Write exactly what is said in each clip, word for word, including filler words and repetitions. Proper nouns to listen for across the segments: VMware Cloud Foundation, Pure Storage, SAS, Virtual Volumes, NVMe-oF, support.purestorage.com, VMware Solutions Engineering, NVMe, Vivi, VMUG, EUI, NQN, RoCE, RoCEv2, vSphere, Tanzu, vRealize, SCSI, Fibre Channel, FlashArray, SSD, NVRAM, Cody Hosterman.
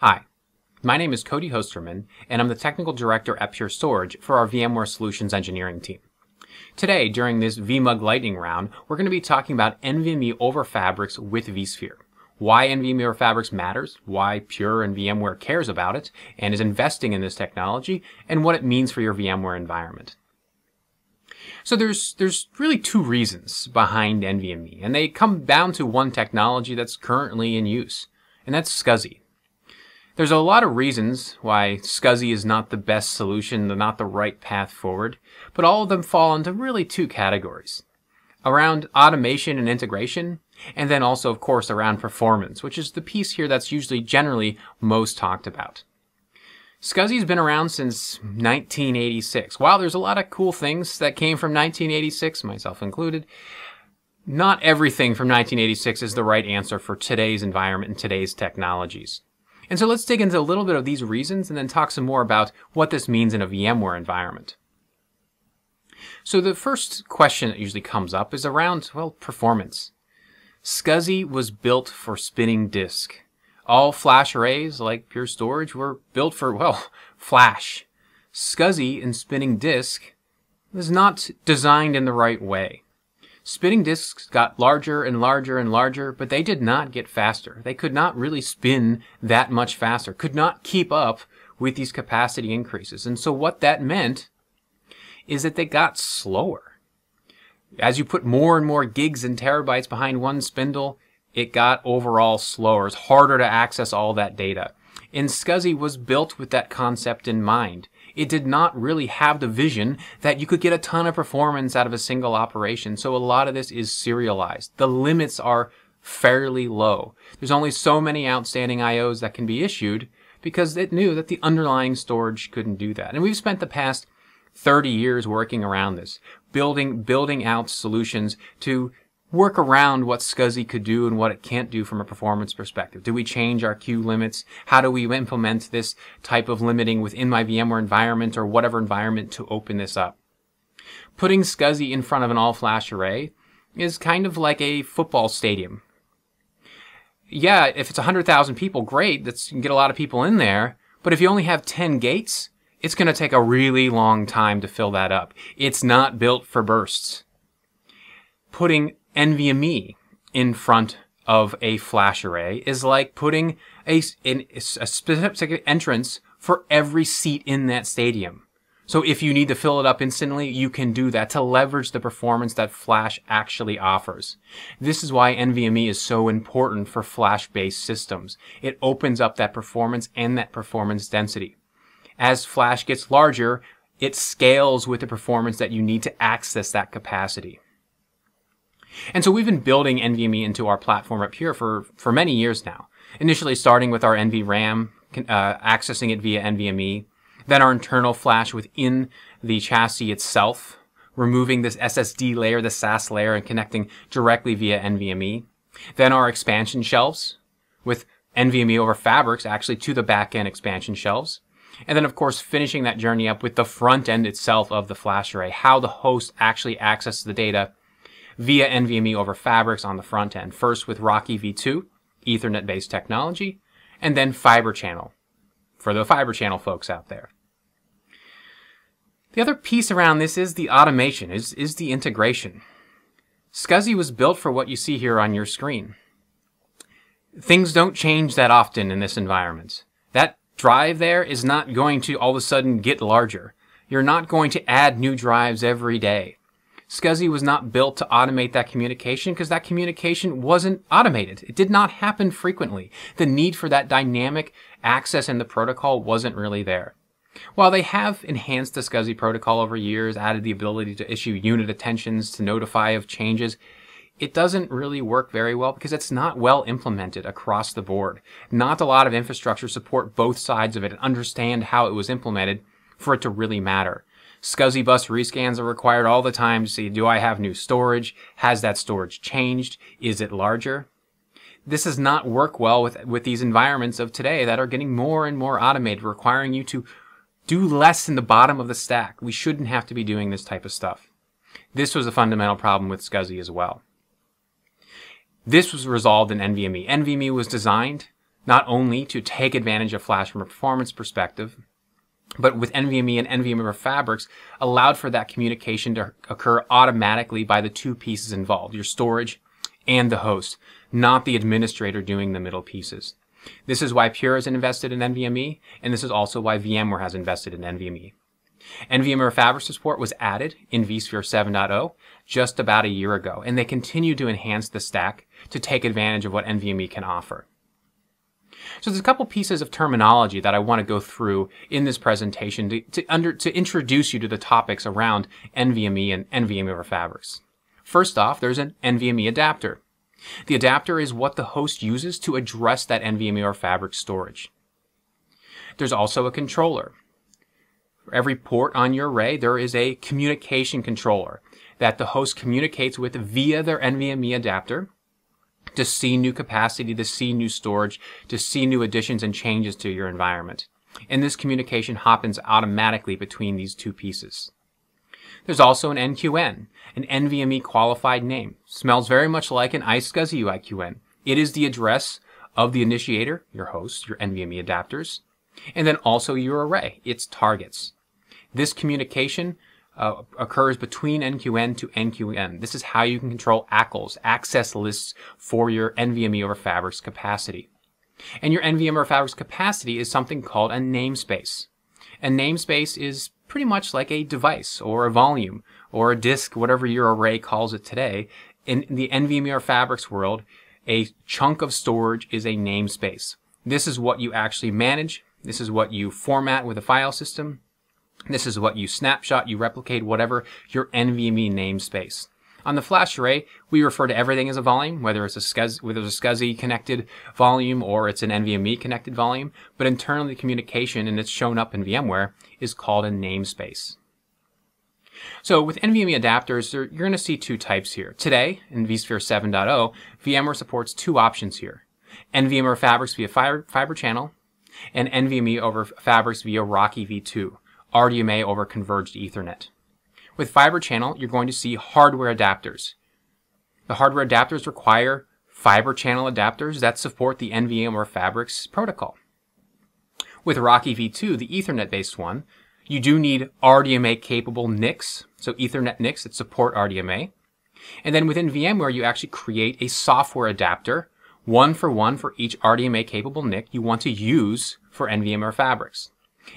Hi, my name is Cody Hosterman, and I'm the Technical Director at Pure Storage for our VMware Solutions Engineering team. Today, during this V M U G lightning round, we're going to be talking about NVMe over Fabrics with vSphere, why NVMe over Fabrics matters, why Pure and VMware cares about it and is investing in this technology, and what it means for your VMware environment. So there's there's really two reasons behind NVMe, and they come down to one technology that's currently in use, and that's S C S I. There's a lot of reasons why S C S I is not the best solution, not the right path forward, but all of them fall into really two categories. Around automation and integration, and then also, of course, around performance, which is the piece here that's usually generally most talked about. S C S I has been around since nineteen eighty-six. While there's a lot of cool things that came from nineteen eighty-six, myself included, not everything from nineteen eighty-six is the right answer for today's environment and today's technologies. And so let's dig into a little bit of these reasons and then talk some more about what this means in a VMware environment. So the first question that usually comes up is around, well, performance. S C S I was built for spinning disk. All flash arrays like Pure Storage were built for, well, flash. S C S I and spinning disk was not designed in the right way. Spinning disks got larger and larger and larger, but they did not get faster. They could not really spin that much faster, could not keep up with these capacity increases. And so what that meant is that they got slower. As you put more and more gigs and terabytes behind one spindle, it got overall slower. It's harder to access all that data. And S C S I was built with that concept in mind. It did not really have the vision that you could get a ton of performance out of a single operation. So a lot of this is serialized. The limits are fairly low. There's only so many outstanding I Os that can be issued because it knew that the underlying storage couldn't do that. And we've spent the past thirty years working around this, building, building out solutions to work around what S C S I could do and what it can't do from a performance perspective. Do we change our queue limits? How do we implement this type of limiting within my VMware environment or whatever environment to open this up? Putting S C S I in front of an all-flash array is kind of like a football stadium. Yeah, if it's one hundred thousand people, great, that's, you can get a lot of people in there, but if you only have ten gates, it's going to take a really long time to fill that up. It's not built for bursts. Putting NVMe in front of a flash array is like putting a, a, a specific entrance for every seat in that stadium. So if you need to fill it up instantly, you can do that to leverage the performance that flash actually offers. This is why NVMe is so important for flash-based systems. It opens up that performance and that performance density. As flash gets larger, it scales with the performance that you need to access that capacity. And so we've been building NVMe into our platform at Pure for, for many years now, initially starting with our NVRAM, uh, accessing it via NVMe, then our internal flash within the chassis itself, removing this S S D layer, the S A S layer, and connecting directly via NVMe, then our expansion shelves with NVMe over Fabrics actually to the back-end expansion shelves, and then, of course, finishing that journey up with the front end itself of the flash array, how the host actually accesses the data via NVMe over Fabrics on the front end, first with RoCEv two, Ethernet-based technology, and then Fibre Channel, for the Fibre Channel folks out there. The other piece around this is the automation, is, is the integration. S C S I was built for what you see here on your screen. Things don't change that often in this environment. That drive there is not going to all of a sudden get larger. You're not going to add new drives every day. S C S I was not built to automate that communication because that communication wasn't automated. It did not happen frequently. The need for that dynamic access in the protocol wasn't really there. While they have enhanced the S C S I protocol over years, added the ability to issue unit attentions to notify of changes, it doesn't really work very well because it's not well implemented across the board. Not a lot of infrastructure support both sides of it and understand how it was implemented for it to really matter. S C S I bus rescans are required all the time to see, do I have new storage? Has that storage changed? Is it larger? This does not work well with, with these environments of today that are getting more and more automated, requiring you to do less in the bottom of the stack. We shouldn't have to be doing this type of stuff. This was a fundamental problem with S C S I as well. This was resolved in NVMe. NVMe was designed not only to take advantage of flash from a performance perspective, but with NVMe and NVMe fabrics allowed for that communication to occur automatically by the two pieces involved, your storage and the host, not the administrator doing the middle pieces. This is why Pure has invested in NVMe, and this is also why VMware has invested in NVMe. NVMe Fabric support was added in vSphere seven point oh just about a year ago, and they continue to enhance the stack to take advantage of what NVMe can offer. So there's a couple pieces of terminology that I want to go through in this presentation to, to, under, to introduce you to the topics around NVMe and NVMe over fabrics. First off, there's an NVMe adapter. The adapter is what the host uses to address that NVMe or fabric storage. There's also a controller. For every port on your array, there is a communication controller that the host communicates with via their NVMe adapter to see new capacity, to see new storage, to see new additions and changes to your environment. And this communication happens automatically between these two pieces. There's also an N Q N, an NVMe qualified name. Smells very much like an I S C S I U I Q N. It is the address of the initiator, your host, your NVMe adapters, and then also your array, its targets. This communication uh, occurs between N Q N to N Q N. This is how you can control A C Ls, access lists, for your NVMe over Fabrics capacity. And your NVMe over Fabrics capacity is something called a namespace. A namespace is pretty much like a device or a volume or a disk, whatever your array calls it today. In the NVMe or Fabrics world, a chunk of storage is a namespace. This is what you actually manage. This is what you format with a file system. This is what you snapshot, you replicate, whatever, your NVMe namespace. On the flash array, we refer to everything as a volume, whether it's a S C S I connected volume or it's an NVMe connected volume, but internally communication, and it's shown up in VMware, is called a namespace. So with NVMe adapters, you're going to see two types here. Today, in vSphere seven point oh, VMware supports two options here. NVMe over Fabrics via Fibre Channel and NVMe over Fabrics via RoCEv two, R D M A over Converged Ethernet. With Fibre Channel, you're going to see hardware adapters. The hardware adapters require Fibre Channel adapters that support the NVMe over Fabrics protocol. With RoCEv two, the Ethernet-based one, you do need R D M A-capable N I Cs, so Ethernet N I Cs that support R D M A. And then within VMware, you actually create a software adapter, one for one for each R D M A-capable N I C you want to use for NVMe over Fabrics.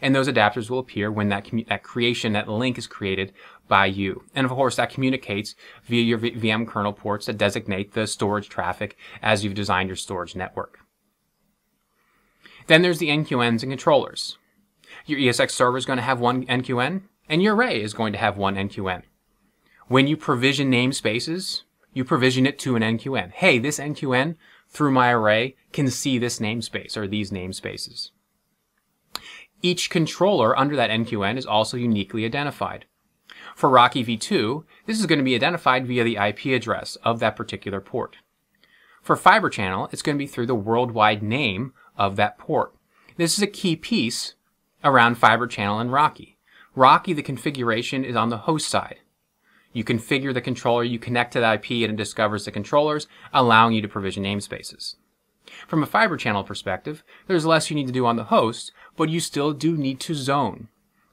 And those adapters will appear when that, that creation, that link is created by you. And of course, that communicates via your V M kernel ports that designate the storage traffic as you've designed your storage network. Then there's the N Q Ns and controllers. Your E S X server is going to have one N Q N, and your array is going to have one N Q N. When you provision namespaces, you provision it to an N Q N. Hey, this N Q N through my array can see this namespace or these namespaces. Each controller under that N Q N is also uniquely identified. For RoCEv two, this is going to be identified via the I P address of that particular port. For Fibre Channel, it's going to be through the worldwide name of that port. This is a key piece around Fibre Channel and RoCE. RoCE, the configuration is on the host side. You configure the controller, you connect to the I P, and it discovers the controllers, allowing you to provision namespaces. From a Fibre Channel perspective, there's less you need to do on the host, but you still do need to zone.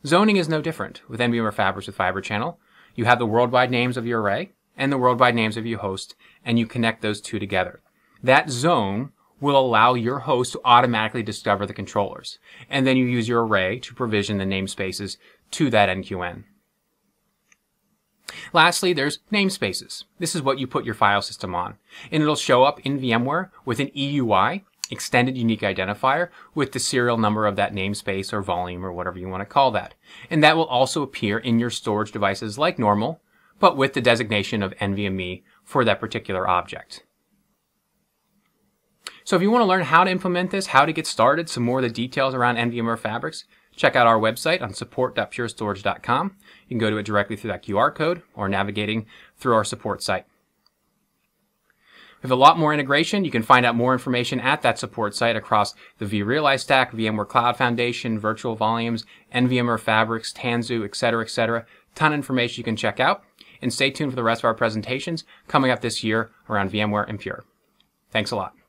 Zoning is no different with NVMe over Fabrics with Fibre Channel. You have the worldwide names of your array and the worldwide names of your host, and you connect those two together. That zone will allow your host to automatically discover the controllers, and then you use your array to provision the namespaces to that N Q N. Lastly, there's namespaces. This is what you put your file system on, and it'll show up in VMware with an E U I, extended unique identifier, with the serial number of that namespace or volume or whatever you want to call that. And that will also appear in your storage devices like normal, but with the designation of NVMe for that particular object. So if you want to learn how to implement this, how to get started, some more of the details around NVMe over Fabrics, check out our website on support dot pure storage dot com. You can go to it directly through that Q R code or navigating through our support site. We have a lot more integration. You can find out more information at that support site across the vRealize stack, VMware Cloud Foundation, Virtual Volumes, NVMe or Fabrics, Tanzu, et cetera, et cetera. Ton of information you can check out. And stay tuned for the rest of our presentations coming up this year around VMware and Pure. Thanks a lot.